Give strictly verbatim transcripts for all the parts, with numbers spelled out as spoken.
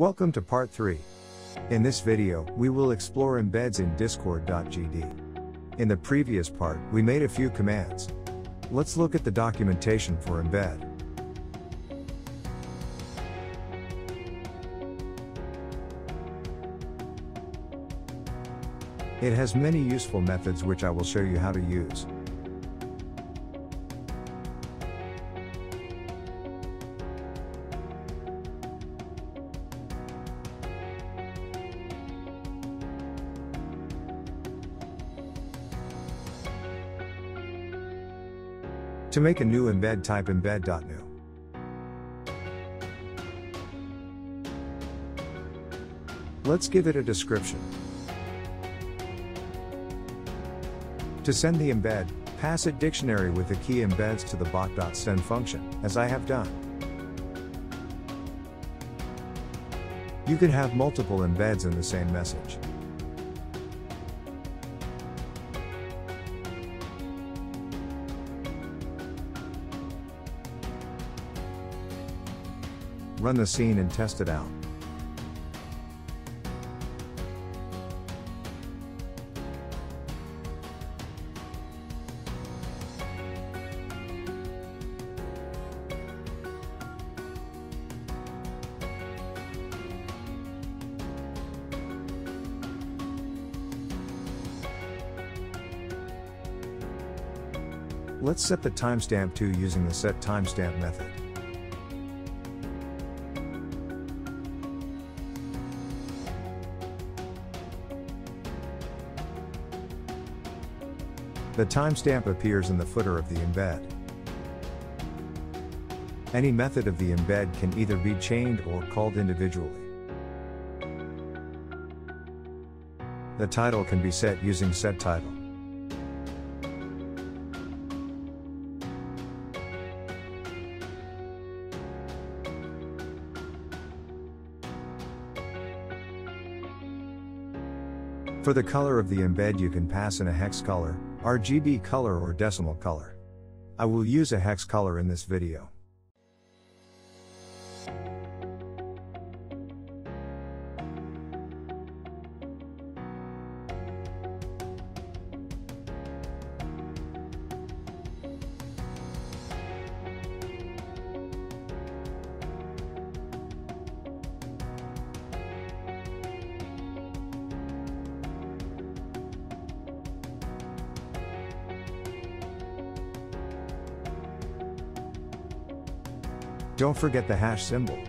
Welcome to part three. In this video, we will explore embeds in Discord dot G D. In the previous part, we made a few commands. Let's look at the documentation for embed. It has many useful methods which I will show you how to use. To make a new embed, type embed dot new. Let's give it a description. To send the embed, pass a dictionary with the key embeds to the bot.send function, as I have done. You can have multiple embeds in the same message. Run the scene and test it out. Let's set the timestamp to using the setTimestamp method. The timestamp appears in the footer of the embed. Any method of the embed can either be chained or called individually. The title can be set using setTitle. For the color of the embed, you can pass in a hex color, R G B color or decimal color. I will use a hex color in this video. Don't forget the hash symbol.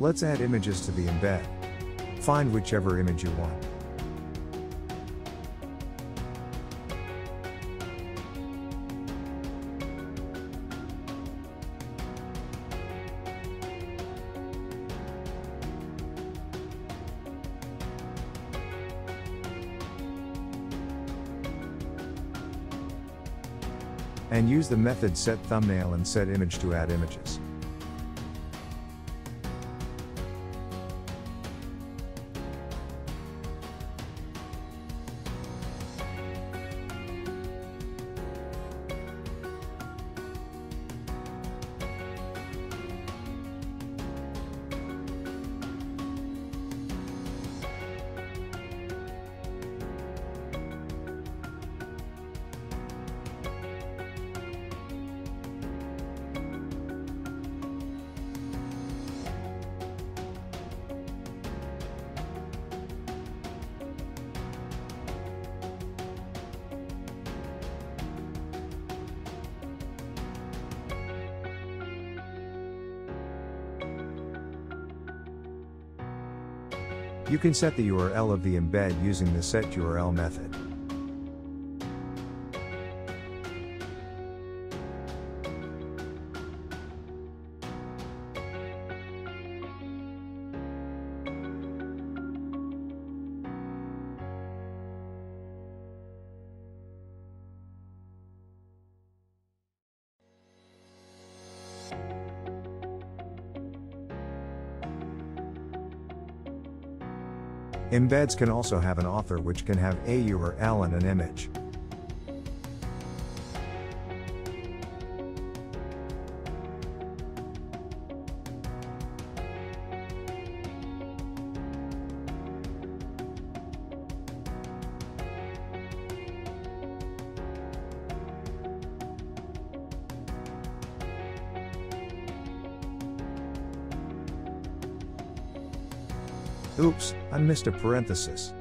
Let's add images to the embed. Find whichever image you want. And use the method setThumbnail and setImage to add images. You can set the U R L of the embed using the setURL method. Embeds can also have an author, which can have a U R L and an image. Oops, I missed a parenthesis.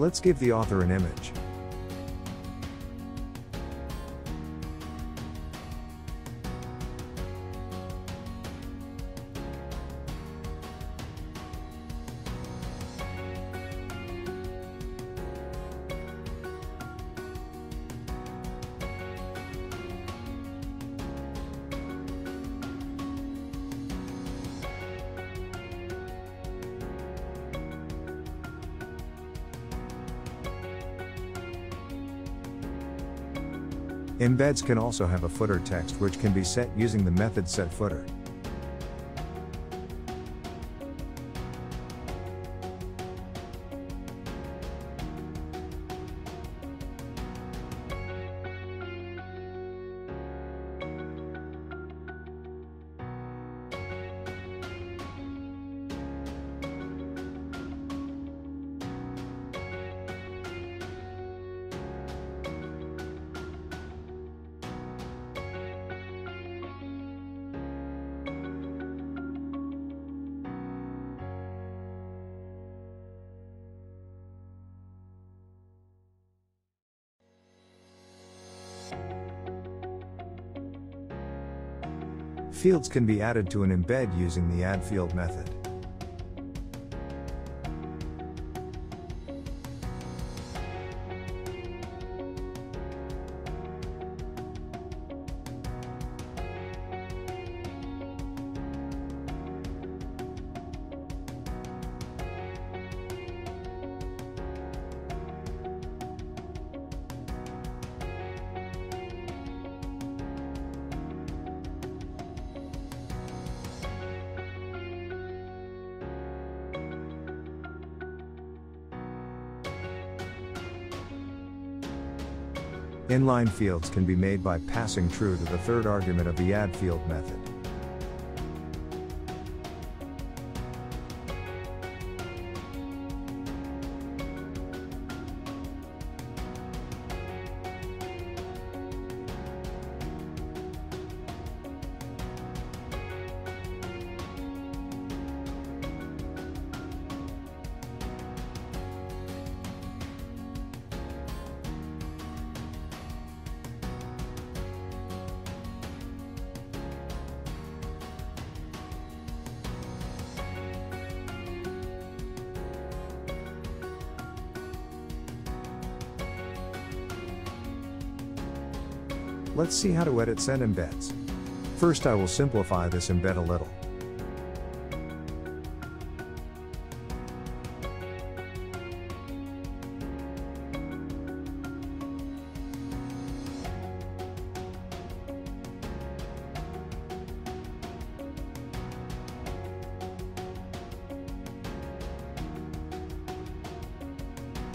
Let's give the author an image. Embeds can also have a footer text, which can be set using the method setFooter. Fields can be added to an embed using the addField method. Inline fields can be made by passing true to the third argument of the addField method. Let's see how to edit set embeds. First, I will simplify this embed a little.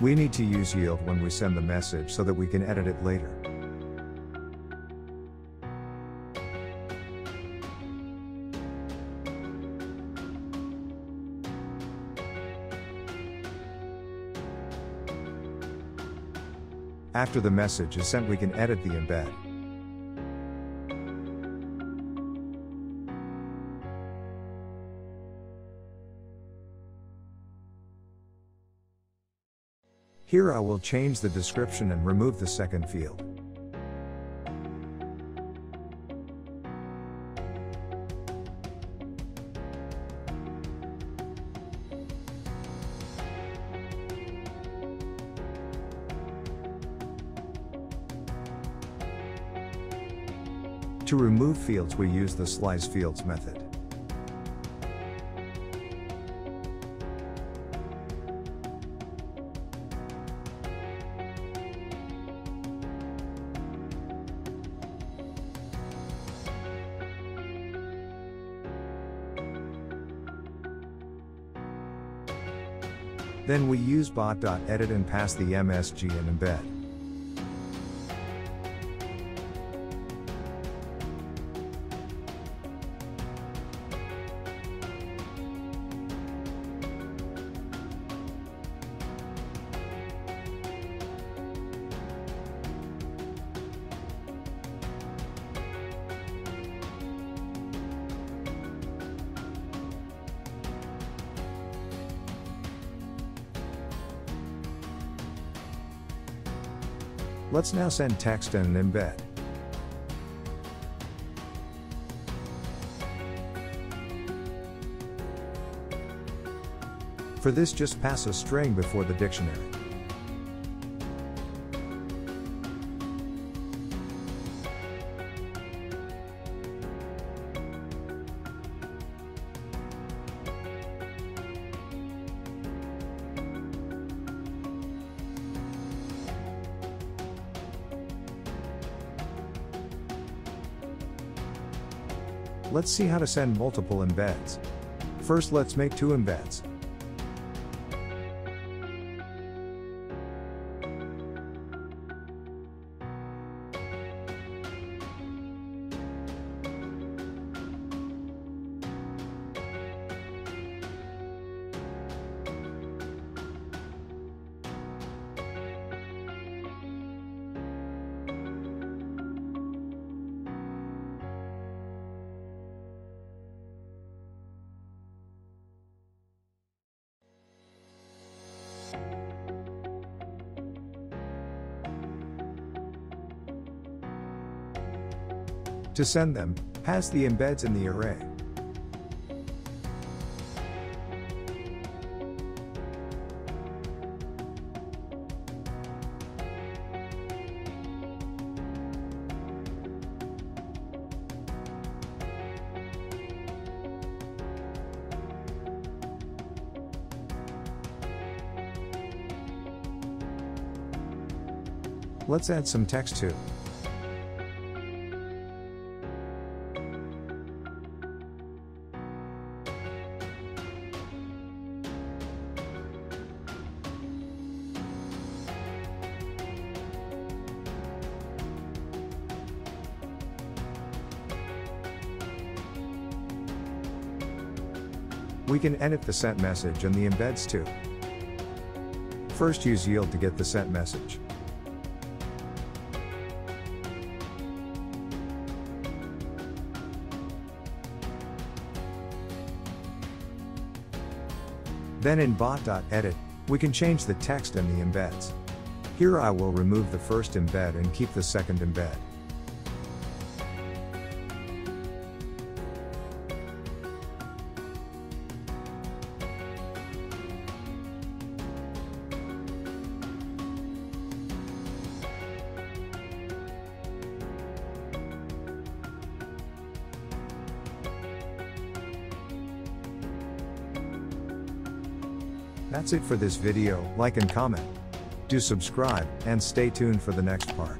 We need to use yield when we send the message so that we can edit it later. After the message is sent, we can edit the embed. Here I will change the description and remove the second field. To remove fields, we use the slice fields method. Then we use bot.edit and pass the M S G and embed. Let's now send text and an embed. For this, just pass a string before the dictionary. Let's see how to send multiple embeds. First, let's make two embeds. To send them, pass the embeds in the array. Let's add some text too. We can edit the sent message and the embeds too. First, use yield to get the sent message. Then in bot.edit, we can change the text and the embeds. Here I will remove the first embed and keep the second embed. That's it for this video. Like and comment. Do subscribe, and stay tuned for the next part.